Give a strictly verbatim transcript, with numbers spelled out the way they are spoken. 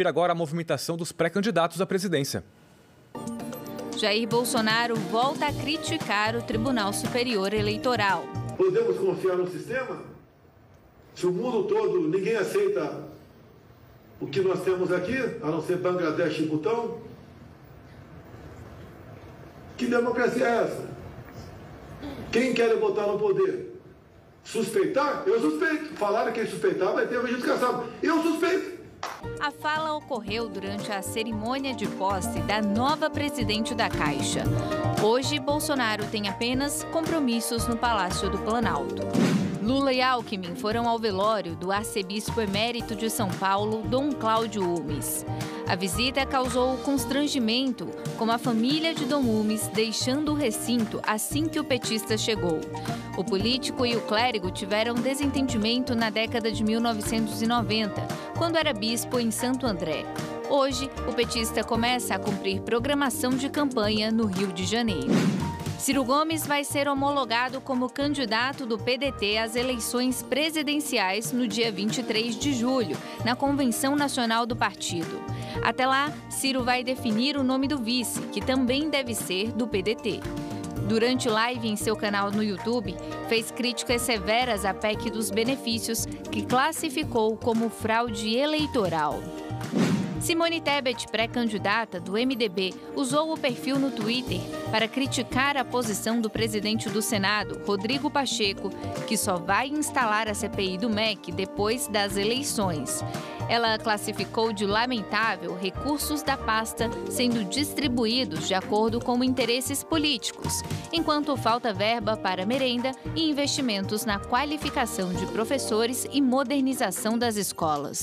Confira agora a movimentação dos pré-candidatos à presidência. Jair Bolsonaro volta a criticar o Tribunal Superior Eleitoral. Podemos confiar no sistema? Se o mundo todo, ninguém aceita o que nós temos aqui, a não ser Bangladesh e Butão? Que democracia é essa? Quem quer botar no poder? Suspeitar? Eu suspeito. Falaram que suspeitar vai ter a justificação. Eu suspeito. A fala ocorreu durante a cerimônia de posse da nova presidente da Caixa. Hoje, Bolsonaro tem apenas compromissos no Palácio do Planalto. Lula e Alckmin foram ao velório do arcebispo emérito de São Paulo, Dom Cláudio Hummes. A visita causou constrangimento, com a família de Dom Hummes deixando o recinto assim que o petista chegou. O político e o clérigo tiveram desentendimento na década de mil novecentos e noventa, quando era bispo em Santo André. Hoje, o petista começa a cumprir programação de campanha no Rio de Janeiro. Ciro Gomes vai ser homologado como candidato do P D T às eleições presidenciais no dia vinte e três de julho, na Convenção Nacional do Partido. Até lá, Ciro vai definir o nome do vice, que também deve ser do P D T. Durante live em seu canal no YouTube, fez críticas severas à P E C dos Benefícios, que classificou como fraude eleitoral. Simone Tebet, pré-candidata do M D B, usou o perfil no Twitter para criticar a posição do presidente do Senado, Rodrigo Pacheco, que só vai instalar a C P I do M E C depois das eleições. Ela classificou de lamentável recursos da pasta sendo distribuídos de acordo com interesses políticos, enquanto falta verba para merenda e investimentos na qualificação de professores e modernização das escolas.